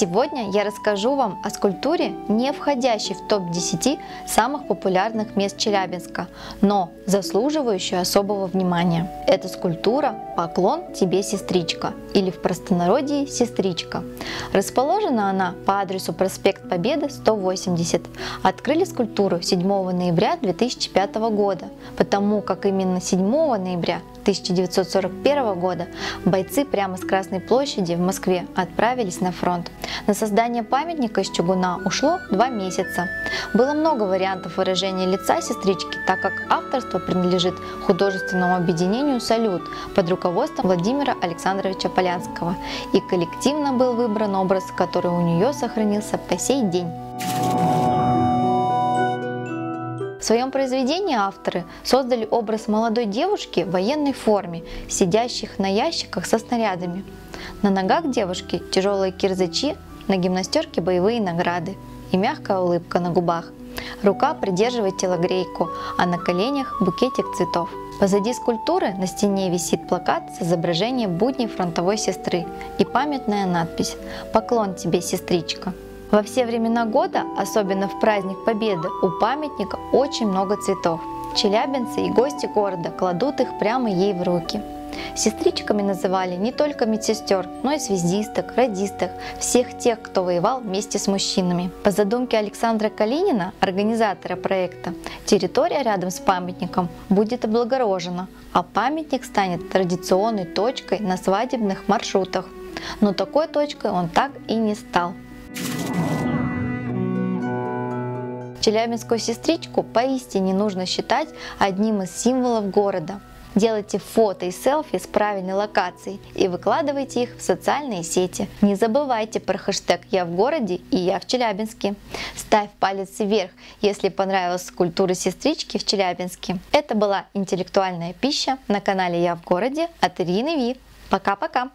Сегодня я расскажу вам о скульптуре, не входящей в топ-10 самых популярных мест Челябинска, но заслуживающей особого внимания. Это скульптура «Поклон Тебе, Сестричка», или в простонародье «Сестричка». Расположена она по адресу Проспект Победы, 180. Открыли скульптуру 7 ноября 2005 года, потому как именно 7 ноября 1941 года бойцы прямо с Красной площади в Москве отправились на фронт. На создание памятника из чугуна ушло 2 месяца. Было много вариантов выражения лица сестрички, так как авторство принадлежит художественному объединению «Салют» под руководством Владимира Александровича Полянского, и коллективно был выбран образ, который у нее сохранился по сей день. В своем произведении авторы создали образ молодой девушки в военной форме, сидящих на ящиках со снарядами. На ногах девушки тяжелые кирзачи, на гимнастерке боевые награды и мягкая улыбка на губах. Рука придерживает телогрейку, а на коленях букетик цветов. Позади скульптуры на стене висит плакат с изображением будней фронтовой сестры и памятная надпись «Поклон тебе, сестричка». Во все времена года, особенно в праздник Победы, у памятника очень много цветов. Челябинцы и гости города кладут их прямо ей в руки. Сестричками называли не только медсестер, но и связисток, радисток, всех тех, кто воевал вместе с мужчинами. По задумке Александра Калинина, организатора проекта, территория рядом с памятником будет облагорожена, а памятник станет традиционной точкой на свадебных маршрутах. Но такой точкой он так и не стал. Челябинскую сестричку поистине нужно считать одним из символов города. Делайте фото и селфи с правильной локацией и выкладывайте их в социальные сети. Не забывайте про хэштег «Я в городе» и «Я в Челябинске». Ставь палец вверх, если понравилась скульптура сестрички в Челябинске. Это была интеллектуальная пища на канале «Я в городе» от Ирины Ви. Пока-пока!